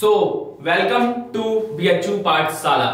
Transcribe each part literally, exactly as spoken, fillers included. So welcome to BHU पाठशाला।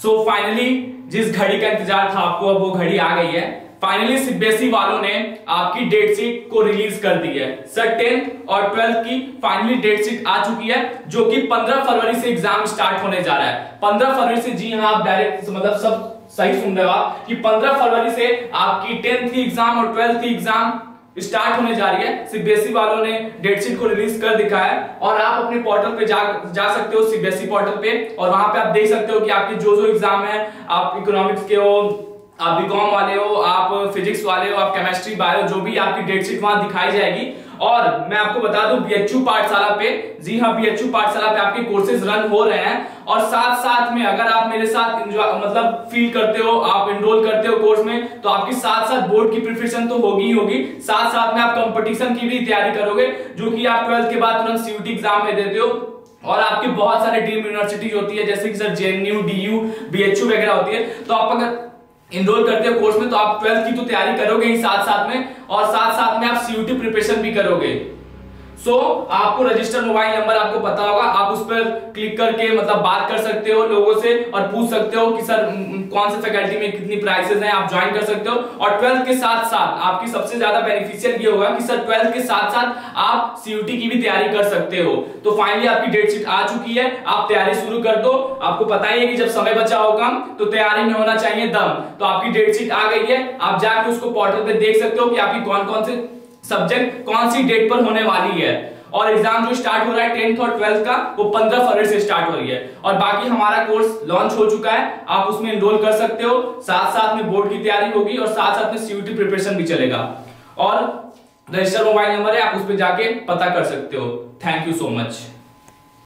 So finally जिस घड़ी का इंतजार था आपको, अब वो घड़ी आ गई है। फाइनली सीबीएसई वालों ने आपकी डेट शीट को रिलीज कर दी है। सर टेंथ और ट्वेल्थ की फाइनली डेट शीट आ चुकी है, जो कि पंद्रह फरवरी से एग्जाम स्टार्ट होने जा रहा है। पंद्रह फरवरी से, जी हाँ, आप डायरेक्ट मतलब सब सही सुन रहे हो आप कि पंद्रह फरवरी से आपकी टेंथ की एग्जाम और ट्वेल्थ की एग्जाम स्टार्ट होने जा रही है। सीबीएसई वालों ने डेटशीट को रिलीज कर दिया है और आप अपने पोर्टल पे जा जा सकते हो, सीबीएसई पोर्टल पे, और वहां पे आप देख सकते हो कि आपके जो जो एग्जाम है, आप इकोनॉमिक्स के हो, आप बी कॉम वाले हो, आप फिजिक्स वाले हो, आप केमेस्ट्री, बायो, जो भी आपकी डेटशीट वहां दिखाई जाएगी। और मैं आपको बता दूं, बीएचयू पाठशाला पे, जी हाँ, बीएचयू पाठशाला पे आपके कोर्सेज रन हो रहे हैं। और साथ साथ में अगर आप मेरे साथ एंजॉय मतलब फील करते हो, आप एनरोल करते हो कोर्स में, तो आपकी साथ साथ बोर्ड की प्रिपरेशन तो होगी ही होगी, साथ साथ में आप कंपटीशन की भी तैयारी करोगे, जो कि आप ट्वेल्थ के बाद तुरंत सीयूईटी एग्जाम में देते हो। और आपकी बहुत सारे ड्रीम यूनिवर्सिटीज होती है, जैसे कि sir JNU, D U, BHU वगैरह होती है। तो आप अगर इनरोल करते हो कोर्स में तो आप ट्वेल्थ की तो तैयारी करोगे ही साथ साथ में, और साथ साथ में आप सीयूटी प्रिपरेशन भी करोगे। सो so, आपको रजिस्टर मोबाइल नंबर आपको पता होगा, आप उस पर क्लिक करके मतलब बात कर सकते हो लोगों से और पूछ सकते हो कि सर कौन से फैकल्टी में कितनी प्राइसेस हैं, आप ज्वाइन कर सकते हो। और ट्वेल्थ के साथ साथ आपकी सबसे ज्यादा बेनिफिशियल ये होगा कि सर ट्वेल्थ के साथ साथ आप सीयूटी की भी तैयारी कर सकते हो। तो फाइनली आपकी डेट शीट आ चुकी है, आप तैयारी शुरू कर दो। आपको पता ही है कि जब समय बचा हो कम तो तैयारी में होना चाहिए दम। तो आपकी डेट शीट आ गई है, आप जाके उसको पोर्टल पे देख सकते हो कि आपकी कौन कौन से सब्जेक्ट कौन सी डेट पर होने वाली है। और एग्जाम जो स्टार्ट हो रहा है टेंथ और ट्वेल्थ का, वो पंद्रह फरवरी से स्टार्ट हो रही है। और बाकी हमारा कोर्स लॉन्च हो चुका है, आप उसमें एनरोल कर सकते हो, साथ साथ में बोर्ड की तैयारी होगी और साथ साथ में सीयूटी प्रिपरेशन भी चलेगा। और रजिस्टर मोबाइल नंबर है, आप उस पर जाके पता कर सकते हो। Thank you so much.